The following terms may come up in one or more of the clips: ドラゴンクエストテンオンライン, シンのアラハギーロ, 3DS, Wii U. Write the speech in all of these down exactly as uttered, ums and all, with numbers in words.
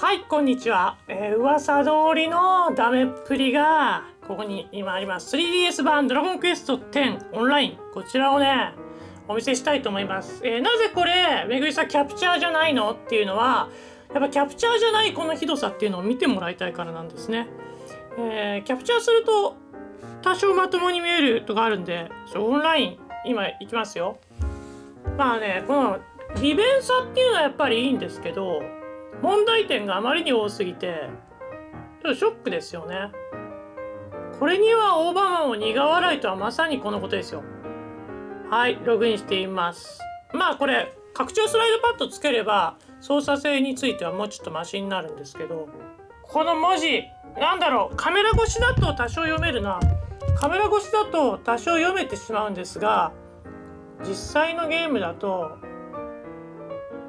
はい、こんにちは。えー、噂通りのダメっぷりが、ここに今あります。スリーディーエス 版ドラゴンクエストテンオンライン。こちらをね、お見せしたいと思います。えー、なぜこれ、めぐりさんキャプチャーじゃないのっていうのは、やっぱキャプチャーじゃないこのひどさっていうのを見てもらいたいからなんですね。えー、キャプチャーすると、多少まともに見えるとかあるんで、オンライン、今行きますよ。まあね、この利便さっていうのはやっぱりいいんですけど、問題点があまりに多すぎて、ちょっとショックですよね。これにはオーバーマンを苦笑いとはまさにこのことですよ。はい、ログインしています。まあこれ、拡張スライドパッドつければ、操作性についてはもうちょっとマシになるんですけど、この文字、なんだろう、カメラ越しだと多少読めるな。カメラ越しだと多少読めてしまうんですが、実際のゲームだと、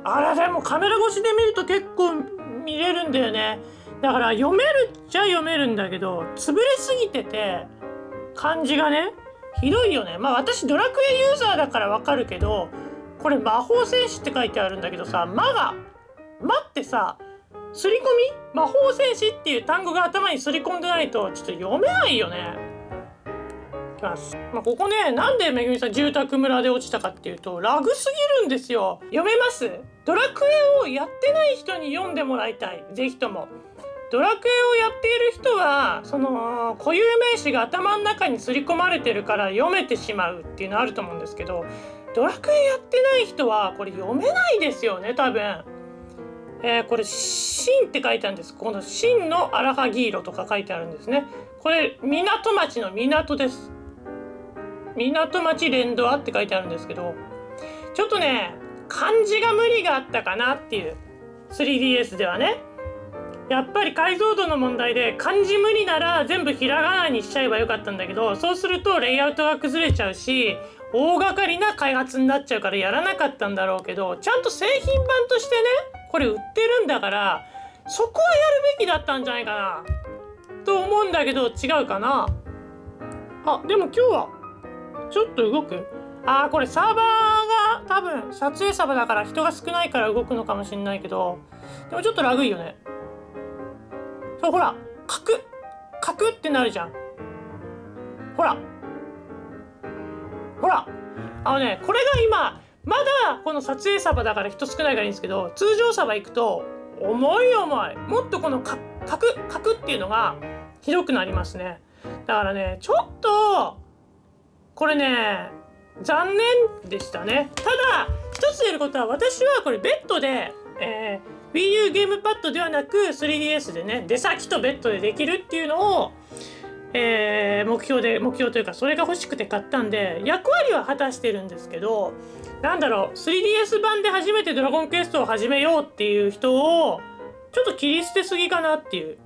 あら、でもカメラ越しで見ると結構見れるんだよね。だから読めるっちゃ読めるんだけど、潰れすぎてて感じがね、ひどいよね。まあ私ドラクエユーザーだからわかるけど、これ魔法戦士って書いてあるんだけどさ、魔が魔ってさ、すり込み魔法戦士っていう単語が頭にすり込んでないとちょっと読めないよね。まあここね、なんでめぐみさん住宅村で落ちたかっていうと、ラグすぎるんですよ。読めます？ドラクエをやってない人に読んでもらいたい。ぜひともドラクエをやっている人はその固有名詞が頭の中に刷り込まれてるから読めてしまうっていうのあると思うんですけど、ドラクエやってない人はこれ読めないですよね、多分。えー、これ「シン」って書いてあるんです。この「シンのアラハギーロ」とか書いてあるんですね。これ港町の港です。港町連ドアって書いてあるんですけど、ちょっとね、漢字が無理があったかなっていう。 スリーディーエス ではね、やっぱり解像度の問題で漢字無理なら全部ひらがなにしちゃえばよかったんだけど、そうするとレイアウトが崩れちゃうし大掛かりな開発になっちゃうからやらなかったんだろうけど、ちゃんと製品版としてねこれ売ってるんだから、そこはやるべきだったんじゃないかなと思うんだけど、違うかなあ。でも今日はちょっと動く？ああ、これサーバーが多分撮影サーバーだから人が少ないから動くのかもしれないけど、でもちょっとラグいよね。そうほら、カクッカクッってなるじゃん。ほらほら、あのね、これが今まだこの撮影サーバーだから人少ないからいいんですけど、通常サーバー行くと重い重い、もっとこのカカクカクっていうのがひどくなりますね。だからね、ちょっとこれね、残念でしたね。ただ一つ言えることは、私はこれベッドで、えー、Wii U ゲームパッドではなく スリーディーエス でね、出先とベッドでできるっていうのを、えー、目標で目標というか、それが欲しくて買ったんで役割は果たしてるんですけど、なんだろう、 スリーディーエス 版で初めてドラゴンクエストを始めようっていう人をちょっと切り捨てすぎかなっていう。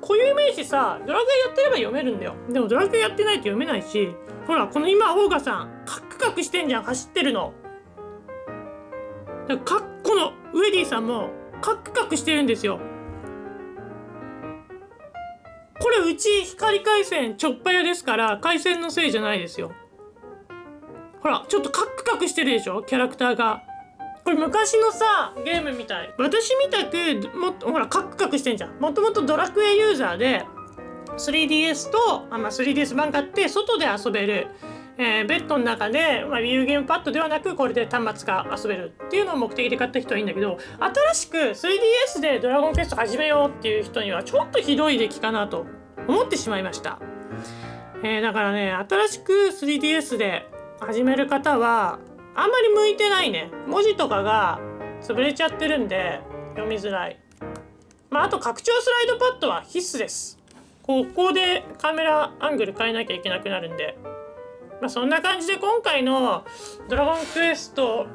固有名詞さ、ドラクエやってれば読めるんだよ。でもドラクエやってないと読めないし、ほらこの今オーガさんカクカクしてんじゃん、走ってるの。だからこのウェディさんもカクカクしてるんですよ。これうち光回線ちょっぱやですから、回線のせいじゃないですよ。ほらちょっとカクカクしてるでしょ、キャラクターが。これ昔のさゲームみたい。私みたくもっとほらカクカクしてんじゃん。もともとドラクエユーザーで スリーディーエス とあ、まあ、スリーディーエス 版買って外で遊べる、えー、ベッドの中で、まあ、Wii U ゲームパッドではなくこれで端末が遊べるっていうのを目的で買った人はいいんだけど、新しく スリーディーエス でドラゴンクエスト始めようっていう人にはちょっとひどい出来かなと思ってしまいました、えー、だからね、新しく スリーディーエス で始める方はあんまり向いてないね。文字とかが潰れちゃってるんで読みづらい。まああと拡張スライドパッドは必須です。ここでカメラアングル変えなきゃいけなくなるんで、まあ、そんな感じで今回の「ドラゴンクエスト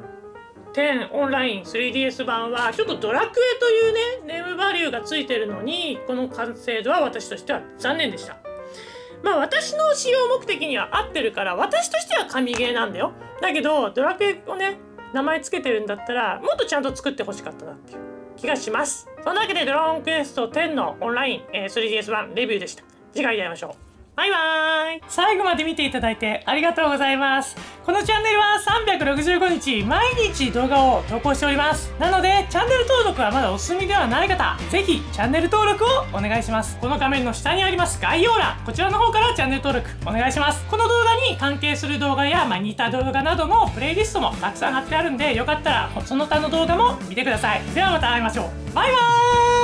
テンオンライン スリーディーエス 版」はちょっと「ドラクエ」というねネームバリューがついてるのに、この完成度は私としては残念でした。まあ私の使用目的には合ってるから、私としては神ゲーなんだよ。だけどドラクエをね名前つけてるんだったらもっとちゃんと作ってほしかったなっていう気がします。そんなわけでドラゴンクエストテンのオンライン、えー、スリーディーエス 版レビューでした。次回で会いましょう。バイバーイ。最後まで見ていただいてありがとうございます。このチャンネルはさんびゃくろくじゅうごにち毎日動画を投稿しております。なので、チャンネル登録はまだお済みではない方、ぜひチャンネル登録をお願いします。この画面の下にあります概要欄、こちらの方からチャンネル登録お願いします。この動画に関係する動画や、まあ、似た動画などのプレイリストもたくさん貼ってあるんで、よかったらその他の動画も見てください。ではまた会いましょう。バイバーイ。